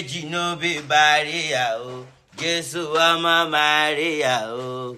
Deji no be Maria, oh. Jesu ama Maria, oh.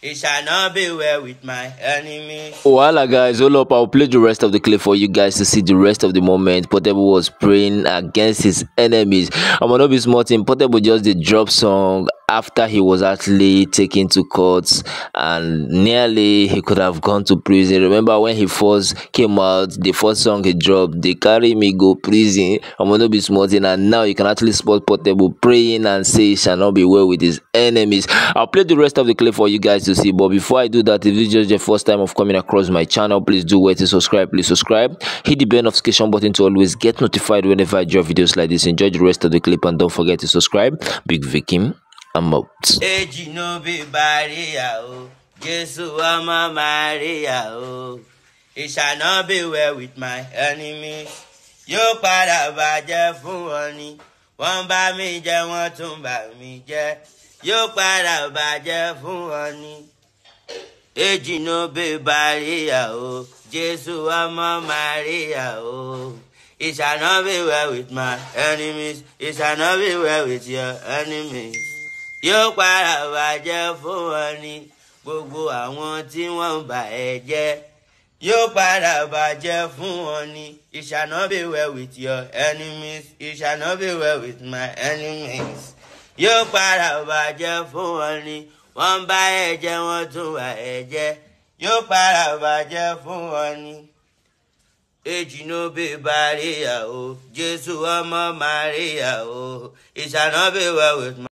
It shall not be well with my enemy. Voila guys, all up, I'll play the rest of the clip for you guys to see the rest of the moment. Portable was praying against his enemies. I'm gonna be smart in Portable just the drop song after he was actually taken to court, and nearly he could have gone to prison. Remember when he first came out, the first song he dropped, they carry me go prison. I'm gonna be smarting, and now you can actually spot Portable praying and say it shall not be well with his enemies. I'll play the rest of the clip for you guys to see, but before I do that, if this is just your first time of coming across my channel, please do wait to subscribe. Please subscribe, hit the bell notification button to always get notified whenever I drop videos like this. Enjoy the rest of the clip and don't forget to subscribe. Big Vicki. I'm out. Deji no be Maria, oh. Jesu ama Maria, oh. It shall not be well with my enemies. Yóò padà bàjẹ́ fún wọn ni. Wọ́n bá mi jẹ́, wọ́n tún bá mi jẹ́. Yóò padà bàjẹ́ fún wọn ni. Deji no be Maria, oh. Jesu ama Maria, oh. It shall not be well with my enemies. It shall not be well with your enemies. Yóò padà bàjẹ́ fún wọn ni, gbogbo àwọn tí wọ́n bà ẹ́ jẹ́. Yóò padà bàjẹ́ fún wọn ni. It shall not be well with your enemies. It shall not be well with my enemies. Yóò padà bàjẹ́ fún wọn ni, wọ́n bà ẹ́ jẹ́, wọ́n tún bà ẹ́ jẹ́. Yóò padà bàjẹ́ fún wọn ni. Deji no be Maria, oh. Jesu ọmọ Maria, oh. It shall not be well with my